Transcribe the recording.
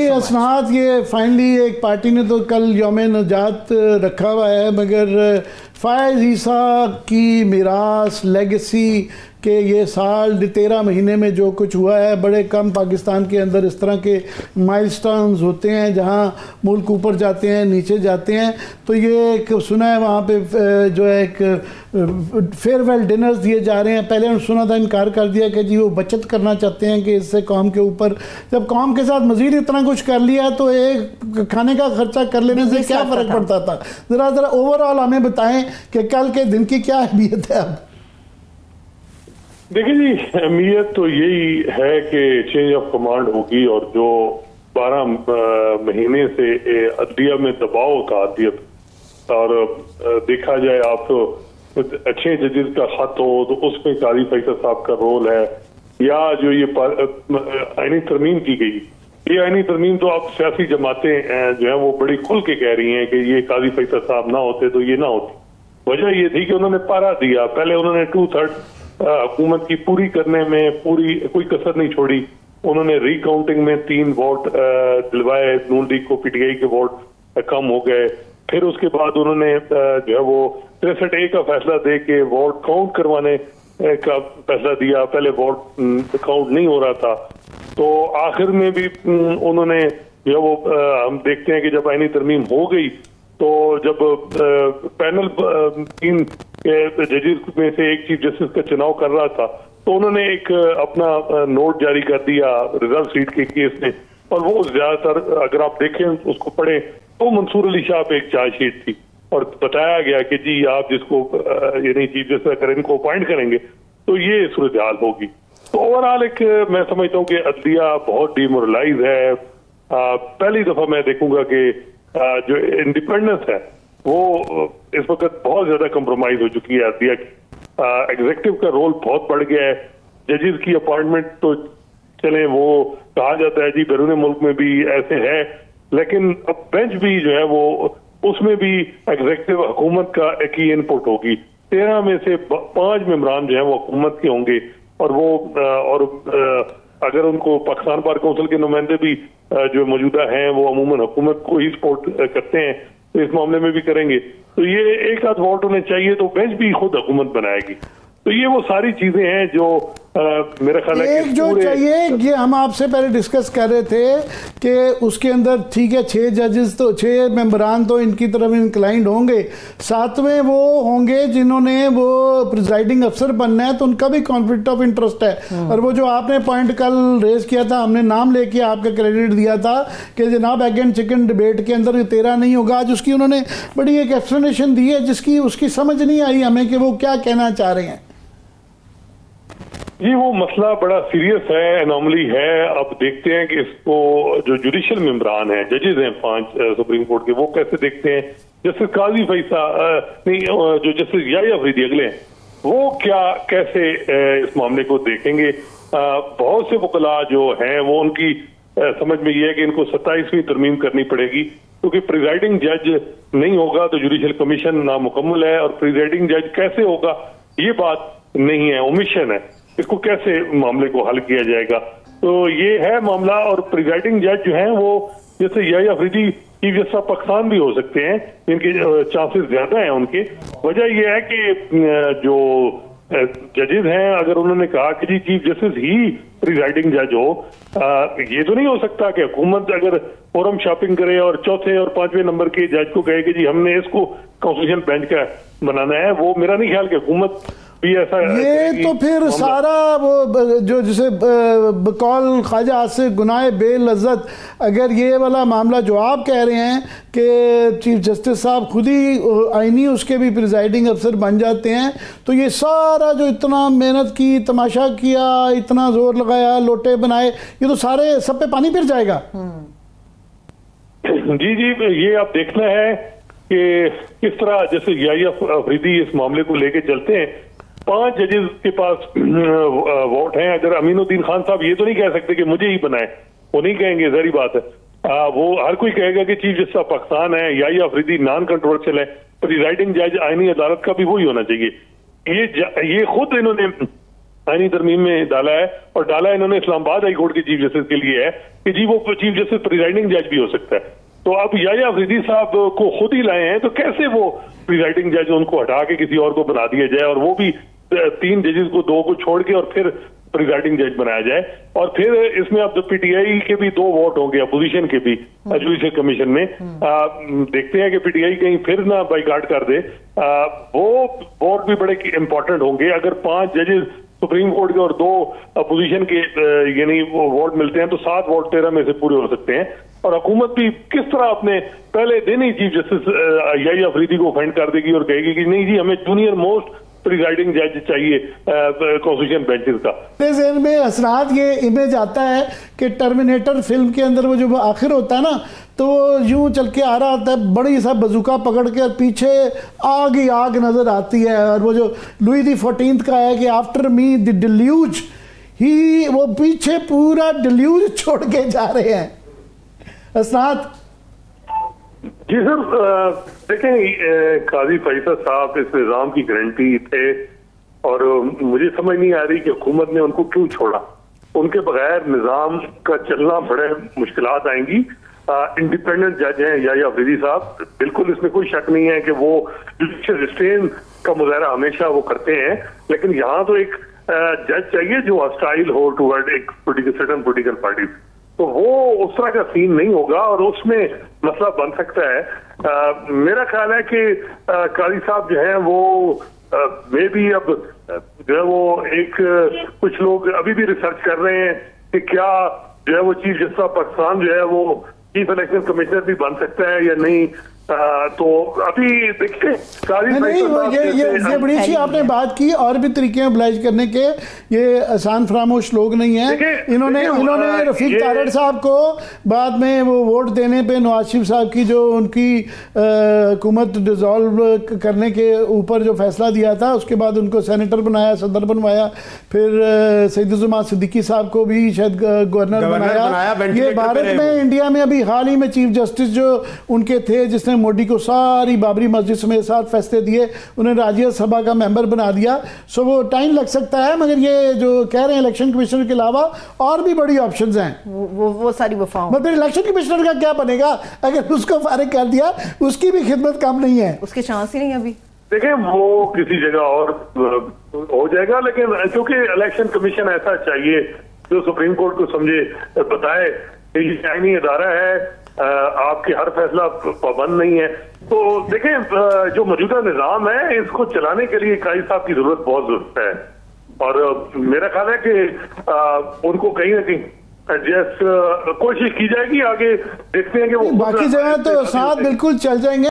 इसके असनाद ये फाइनली एक पार्टी ने तो कल यौम निजात रखा हुआ है, मगर फ़ाइज़ ईसा की मिरास लेगेसी के ये साल 13 महीने में जो कुछ हुआ है, बड़े कम पाकिस्तान के अंदर इस तरह के माइलस्टोन्स होते हैं जहाँ मुल्क ऊपर जाते हैं नीचे जाते हैं। तो ये एक सुना है वहाँ पे जो है एक फेयरवेल डिनर्स दिए जा रहे हैं। पहले उन्होंने सुना था, इनकार कर दिया कि जी वो बचत करना चाहते हैं कि इससे कौम के ऊपर, जब कौम के साथ मज़ीद इतना कुछ कर लिया तो एक खाने का खर्चा कर लेने से क्या फ़र्क पड़ता था। ज़रा ओवरऑल हमें बताएं कि कल के दिन की क्या अहमियत है। अब देखिए जी, अहमियत तो यही है कि चेंज ऑफ कमांड होगी और जो 12 महीने से अदलिया में दबाव था अदलियत, और देखा जाए आप तो अच्छे जजेस का खत हो तो उसमें काजी फैज़ साहब का रोल है, या जो ये आईनी तरमीम की गई, ये आईनी तरमीम तो आप सियासी जमातें जो है वो बड़ी खुल के कह रही हैं कि ये काजी फैज़ साहब ना होते तो ये ना होती। वजह ये थी कि उन्होंने पारा दिया, पहले उन्होंने 2/3 हुकूमत की पूरी करने में पूरी कोई कसर नहीं छोड़ी। उन्होंने रिकाउंटिंग में 3 वोट दिलवाए, नून लीग को पीटीआई के वोट कम हो गए। फिर उसके बाद उन्होंने जो है वो 63A का फैसला दे के वोट काउंट करवाने का फैसला दिया, पहले वोट काउंट नहीं हो रहा था। तो आखिर में भी उन्होंने जो है वो हम देखते हैं कि जब आईनी तरमीम हो गई तो जब पैनल 3 जजेस में से एक चीफ जस्टिस का चुनाव कर रहा था तो उन्होंने एक अपना नोट जारी कर दिया रिजर्व सीट के केस में, और वो ज्यादातर अगर आप देखें उसको पढ़े तो मंसूर अली शाह पे एक चार्जशीट थी और बताया गया कि जी आप जिसको यानी चीफ जस्टिस अगर इनको अपॉइंट करेंगे तो ये सूरत हाल होगी। तो ओवरऑल एक मैं समझता हूँ कि अदलिया बहुत डिमोरलाइज है। पहली दफा मैं देखूंगा कि जो इंडिपेंडेंस है वो इस वक्त बहुत ज्यादा कंप्रोमाइज हो चुकी है अदलिया की। एग्जीक्यूटिव का रोल बहुत बढ़ गया है, जजेस की अपॉइंटमेंट तो चले वो कहा जाता है जी बैरून मुल्क में भी ऐसे है, लेकिन अब बेंच भी जो है वो उसमें भी एग्जीक्यूटिव हुकूमत का एक ही इनपुट होगी। 13 में से 5 मेम्बरान जो है वो हुकूमत के होंगे, और वो अगर उनको पाकिस्तान बार काउंसिल के नुमाइंदे भी जो मौजूदा हैं वो अमूमन हुकूमत को ही सपोर्ट करते हैं तो इस मामले में भी करेंगे। तो ये एक आध वोट होने चाहिए तो बेंच भी खुद हुकूमत बनाएगी। तो ये वो सारी चीजें हैं जो मेरा ख्याल है कि जो चाहिए। ये हम आपसे पहले डिस्कस कर रहे थे कि उसके अंदर ठीक है 6 जजेस तो 6 मेंबरान तो इनकी तरफ इंक्लाइंड होंगे, 7वें वो होंगे जिन्होंने वो प्रिजाइडिंग अफसर बनना है, तो उनका भी कॉन्फ्लिक्ट ऑफ इंटरेस्ट है। और वो जो आपने पॉइंट कल रेज किया था, हमने नाम लेके आपका क्रेडिट दिया था कि जनाब एग एंड चिकन डिबेट के अंदर 13 नहीं होगा, आज उसकी उन्होंने बड़ी एक एक्सप्लेनेशन दी है जिसकी उसकी समझ नहीं आई हमें कि वो क्या कहना चाह रहे हैं। जी वो मसला बड़ा सीरियस है, एनोमली है। अब देखते हैं कि इसको जो जुडिशल मेंबरान हैं, जजेस हैं 5 सुप्रीम कोर्ट के, वो कैसे देखते हैं। जस्टिस काजी फैज़ नहीं, जो जस्टिस याह्या अफरीदी अगले हैं, वो क्या कैसे इस मामले को देखेंगे। बहुत से वकला जो हैं वो उनकी समझ में ये है कि इनको 27वीं तरमीम करनी पड़ेगी, क्योंकि प्रिजाइडिंग जज नहीं होगा तो जुडिशल कमीशन नामुकम्मल है, और प्रिजाइडिंग जज कैसे होगा ये बात नहीं है, ओमिशन है। इसको कैसे मामले को हल किया जाएगा, तो ये है मामला। और प्रिजाइडिंग जज जो हैं वो जैसे Yahya Afridi chief justice of Pakistan भी हो सकते हैं, इनके चांसेस ज्यादा हैं उनके। वजह यह है कि जो जजेस हैं अगर उन्होंने कहा कि जी चीफ जस्टिस ही प्रिजाइडिंग जज हो, ये तो नहीं हो सकता कि हुकूमत अगर फोरम शॉपिंग करे और 4थे और 5वें नंबर के जज को कहे कि जी हमने इसको कॉन्स्टिट्यूशन बेंच का बनाना है। वो मेरा नहीं ख्याल कि हुकूमत ये तो फिर सारा वो जो जिसे बकौल ख्वाजा आसिफ गुनाह बेलज़्ज़त, अगर ये वाला मामला जो आप कह रहे हैं कि चीफ जस्टिस साहब खुद ही आईनी उसके भी प्रिजाइडिंग अफसर बन जाते हैं, तो ये सारा जो इतना मेहनत की, तमाशा किया, इतना जोर लगाया, लोटे बनाए, ये तो सारे सब पे पानी फिर जाएगा। जी जी, ये आप देखना है कि किस तरह जैसे याह्या अफरीदी इस मामले को लेके चलते हैं। 5 जजेस के पास वोट हैं, अगर अमीनुद्दीन खान साहब ये तो नहीं कह सकते कि मुझे ही बनाए, वो नहीं कहेंगे, जहरी बात है। वो हर कोई कहेगा कि चीफ जस्टिस ऑफ पाकिस्तान है, याह्या अफरीदी नॉन कंट्रोवर्शियल है, प्रिजाइडिंग जज आईनी अदालत का भी वही होना चाहिए। ये खुद इन्होंने आईनी तरमीम में डाला है और डाला इन्होंने इस्लामाबाद हाई कोर्ट के चीफ जस्टिस के लिए है कि जी वो चीफ जस्टिस प्रिजाइडिंग जज भी हो सकता है। तो अब याह्या अफरीदी साहब को खुद ही लाए हैं तो कैसे वो प्रिजाइडिंग जज उनको हटा के किसी और को बना दिया जाए और वो भी 3 जजेस को 2 को छोड़ के और फिर प्रिजाइडिंग जज बनाया जाए। और फिर इसमें अब पीटीआई के भी 2 वोट होंगे अपोजिशन के भी जुडिशल कमीशन में। देखते हैं कि पीटीआई कहीं फिर ना बाइकाट कर दे। वो वोट भी बड़े इंपॉर्टेंट होंगे। अगर 5 जजेस सुप्रीम कोर्ट के और 2 अपोजिशन के यानी वोट मिलते हैं तो 7 वोट 13 में से पूरे हो सकते हैं। और हुकूमत भी किस तरह अपने पहले दिन ही चीफ जस्टिस याह्या अफरीदी को ऑफेंड कर देगी और कहेगी कि नहीं जी हमें जूनियर मोस्ट प्रिजाइडिंग जज चाहिए कॉन्स्टिट्यूशन बेंचेस का। जहन में असरात ये इमेज आता है कि टर्मिनेटर फिल्म के अंदर वो जो आखिर होता है ना तो यूं चल के आ रहा होता है बड़ी सा बजूका पकड़ के और पीछे आग ही आग नजर आती है। और वो जो लुई दी 14 का है कि आफ्टर मी द डिल्यूज ही वो पीछे पूरा डिल्यूज छोड़ के जा रहे हैं। असरात जी सर देखें काजी फैज़ साहब इस निज़ाम की गारंटी थे और मुझे समझ नहीं आ रही कि हुकूमत ने उनको क्यों छोड़ा। उनके बगैर निज़ाम का चलना बड़े मुश्किलात आएंगी। इंडिपेंडेंट जज हैं याह्या अफरीदी साहब, बिल्कुल इसमें कोई शक नहीं है कि वो जुडिशल रिस्ट्रेन का मुजाहरा हमेशा वो करते हैं, लेकिन यहाँ तो एक जज चाहिए जो हॉस्टाइल हो टूवर्ड एक सर्टन पोलिटिकल पार्टी, तो वो उस तरह का सीन नहीं होगा और उसमें मसला बन सकता है। मेरा ख्याल है कि काजी साहब जो है वो वे भी अब जो है वो एक कुछ लोग अभी भी रिसर्च कर रहे हैं कि क्या जो है वो चीफ जस्टिस ऑफ पाकिस्तान जो है वो चीफ इलेक्शन कमिश्नर भी बन सकता है या नहीं। तो अभी देखिए ये बड़ी अच्छी आपने बात की और भी तरीके अप्लाई करने के, ये आसान फरामोश लोग नहीं है। इन्होंने रफीक तारड़ साहब को बाद में वो वोट देने पे नवाज शरीफ साहब की जो उनकी हुकूमत डिसॉल्व करने के ऊपर जो फैसला दिया था उसके बाद उनको सेनेटर बनाया, सदर बनवाया, फिर सैयद जमा सिद्दीकी साहब को भी शायद गवर्नर बनाया। ये भारत में इंडिया में अभी हाल ही में चीफ जस्टिस जो उनके थे जिसने मोदी को सारी बाबरी मस्जिद समेत 7 फैसले दिए, उन्हें राज्य सभा का मेंबर बना दिया। सो वो टाइम लग सकता है मगर ये जो कह रहे हैं इलेक्शन कमिश्नर के अलावा और भी बड़ी ऑप्शंस हैं। वो सारी वफाओं मगर इलेक्शन कमिश्नर का क्या बनेगा अगर उसको फारिग कर दिया? उसकी भी खिदमत कम नहीं है, उसके चांस ही नहीं अभी। देखिए वो किसी जगह और हो जाएगा, लेकिन क्योंकि इलेक्शन कमीशन ऐसा चाहिए जो सुप्रीम कोर्ट को समझे बताए कि ये आईनी अदारा है, आपके हर फैसला पाबंद नहीं है। तो देखें जो मौजूदा निज़ाम है इसको चलाने के लिए काजी साहब की जरूरत बहुत जरूरत है और मेरा ख्याल है कि उनको कहीं ना कहीं एडजस्ट कोशिश की जाएगी। आगे देखते हैं कि वो बाकी जगह तो साथ बिल्कुल चल जाएंगे।